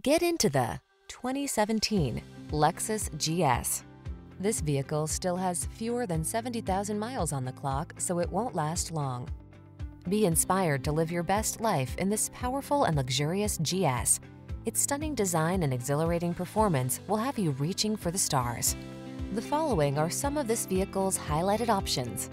Get into the 2017 Lexus GS. This vehicle still has fewer than 70,000 miles on the clock, so it won't last long. Be inspired to live your best life in this powerful and luxurious GS. Its stunning design and exhilarating performance will have you reaching for the stars. The following are some of this vehicle's highlighted options: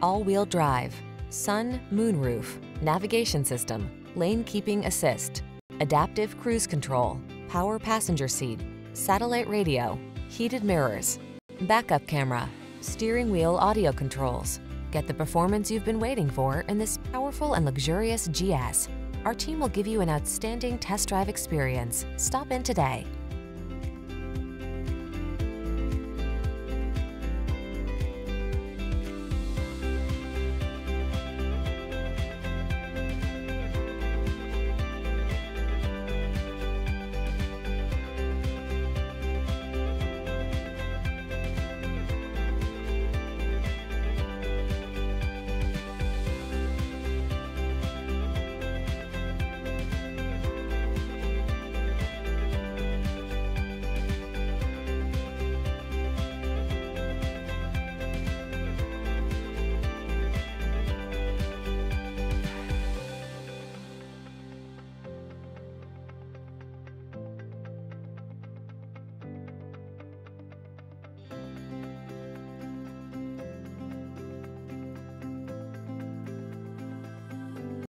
all-wheel drive, sun, moonroof, navigation system, lane keeping assist, adaptive cruise control, power passenger seat, satellite radio, heated mirrors, backup camera, steering wheel audio controls. Get the performance you've been waiting for in this powerful and luxurious GS. Our team will give you an outstanding test drive experience. Stop in today.